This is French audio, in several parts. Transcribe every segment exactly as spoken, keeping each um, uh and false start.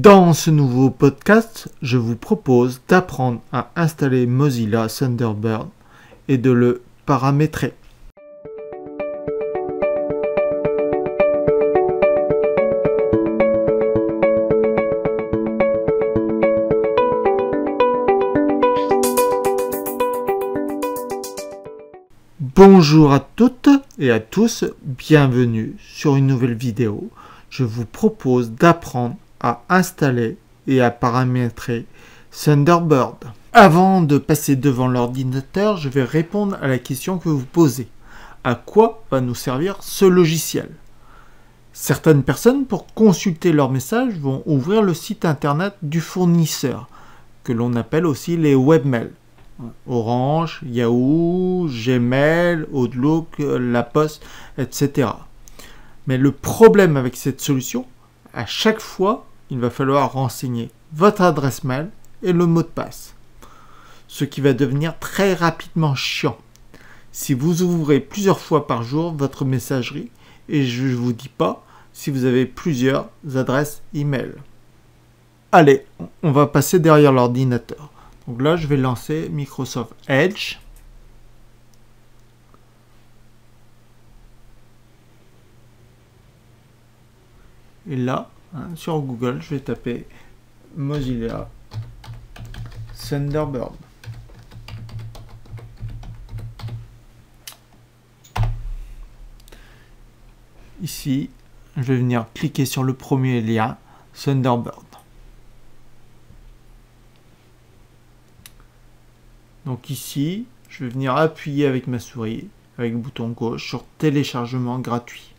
Dans ce nouveau podcast, je vous propose d'apprendre à installer Mozilla Thunderbird et de le paramétrer. Bonjour à toutes et à tous, bienvenue sur une nouvelle vidéo. Je vous propose d'apprendre à installer et à paramétrer Thunderbird. Avant de passer devant l'ordinateur, je vais répondre à la question que vous posez. À quoi va nous servir ce logiciel? Certaines personnes, pour consulter leurs messages, vont ouvrir le site internet du fournisseur, que l'on appelle aussi les webmails. Orange, Yahoo, Gmail, Outlook, La Poste, et cetera. Mais le problème avec cette solution, à chaque fois, il va falloir renseigner votre adresse mail et le mot de passe. Ce qui va devenir très rapidement chiant si vous ouvrez plusieurs fois par jour votre messagerie, et je ne vous dis pas si vous avez plusieurs adresses email. Allez, on va passer derrière l'ordinateur. Donc là, je vais lancer Microsoft Edge. Et là, hein, sur Google, je vais taper Mozilla Thunderbird. Ici, je vais venir cliquer sur le premier lien, Thunderbird. Donc ici, je vais venir appuyer avec ma souris, avec le bouton gauche, sur téléchargement gratuit.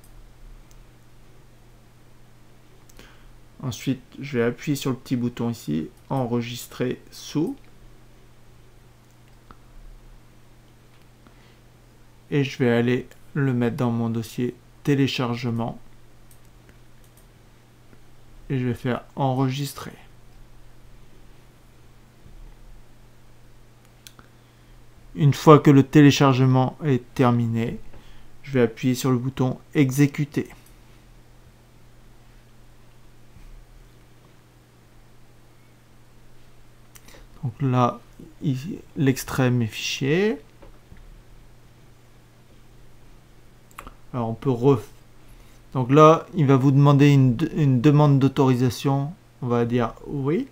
Ensuite, je vais appuyer sur le petit bouton ici, enregistrer sous. Et je vais aller le mettre dans mon dossier téléchargement. Et je vais faire enregistrer. Une fois que le téléchargement est terminé, je vais appuyer sur le bouton exécuter. Donc là, l'extrait est fiché. Alors on peut ref... Donc là, il va vous demander une, une demande d'autorisation. On va dire oui.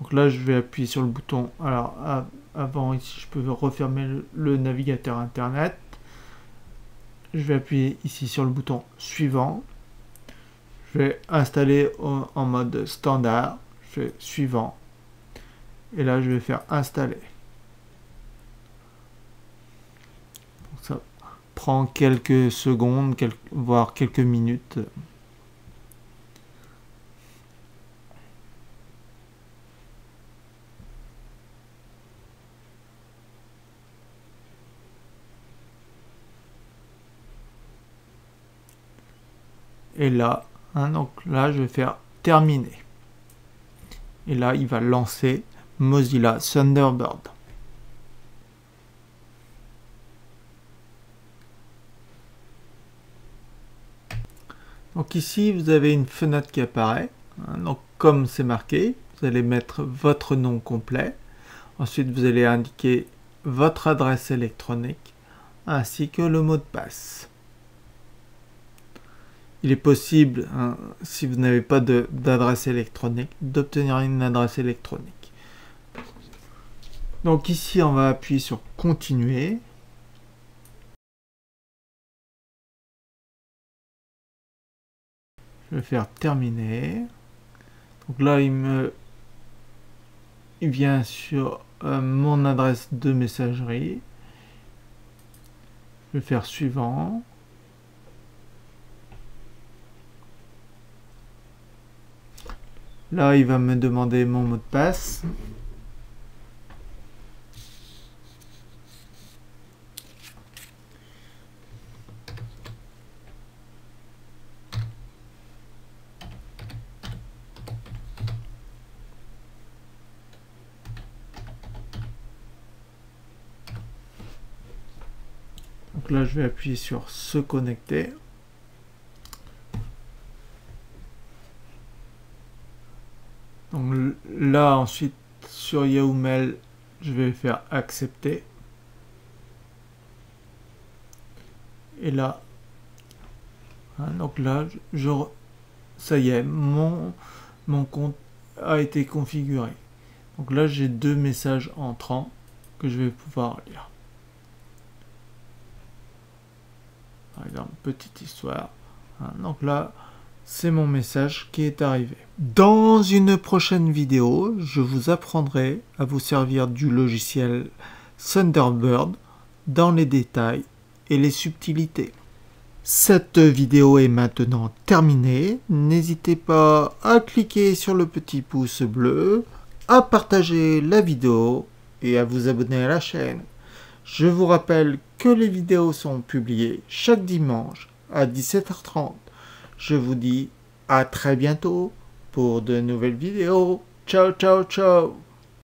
Donc là, je vais appuyer sur le bouton. Alors, avant, ici, je peux refermer le navigateur Internet. Je vais appuyer ici sur le bouton suivant. Je vais installer en mode standard. Je fais suivant. Et là, je vais faire installer. Donc ça prend quelques secondes, quelques, voire quelques minutes. Et là, hein, donc là, je vais faire terminer. Et là, il va lancer Mozilla Thunderbird. Donc ici, vous avez une fenêtre qui apparaît. Hein, donc comme c'est marqué, vous allez mettre votre nom complet. Ensuite, vous allez indiquer votre adresse électronique ainsi que le mot de passe. Il est possible, hein, si vous n'avez pas d'adresse électronique, d'obtenir une adresse électronique. Donc ici, on va appuyer sur « Continuer ». Je vais faire « Terminer ». Donc là, il me il vient sur euh, mon adresse de messagerie. Je vais faire « Suivant ». Là, il va me demander mon mot de passe. Donc Donc là, je vais appuyer sur se connecter. Donc là, ensuite, sur Yahoo Mail, je vais faire accepter. Et là, hein, donc là, je, je, ça y est, mon, mon compte a été configuré. Donc là, j'ai deux messages entrants que je vais pouvoir lire. Par exemple, petite histoire. Hein, donc là, c'est mon message qui est arrivé. Dans une prochaine vidéo, je vous apprendrai à vous servir du logiciel Thunderbird dans les détails et les subtilités. Cette vidéo est maintenant terminée. N'hésitez pas à cliquer sur le petit pouce bleu, à partager la vidéo et à vous abonner à la chaîne. Je vous rappelle que les vidéos sont publiées chaque dimanche à dix-sept heures trente. Je vous dis à très bientôt pour de nouvelles vidéos. Ciao, ciao, ciao!